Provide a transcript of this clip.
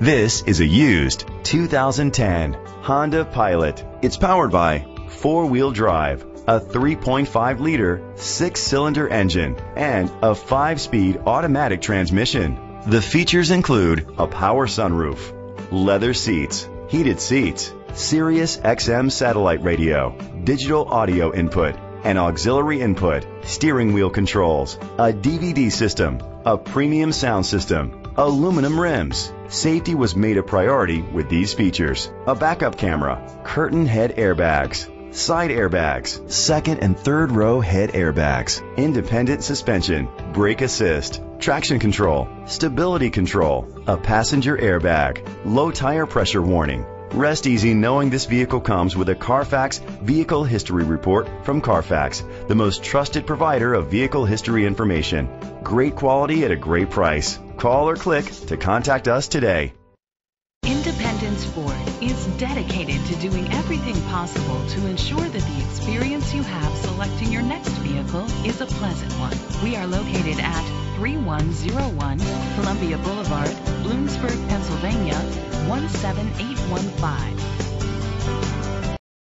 This is a used 2010 Honda Pilot. It's powered by four-wheel drive, a 3.5-liter six-cylinder engine, and a 5-speed automatic transmission. The features include a power sunroof, leather seats, heated seats, Sirius XM satellite radio, digital audio input, an auxiliary input, steering wheel controls, a DVD system, a premium sound system, aluminum rims. Safety was made a priority with these features: a backup camera, curtain head airbags, side airbags, second and third row head airbags, independent suspension, brake assist, traction control, stability control, a passenger airbag, low tire pressure warning. Rest easy knowing this vehicle comes with a Carfax Vehicle History Report from Carfax, the most trusted provider of vehicle history information. Great quality at a great price. Call or click to contact us today. Independence Ford is dedicated to doing everything possible to ensure that the experience you have selecting your next vehicle is a pleasant one. We are located at 3101 Columbia Boulevard, Bloomsburg, Pennsylvania, 17815.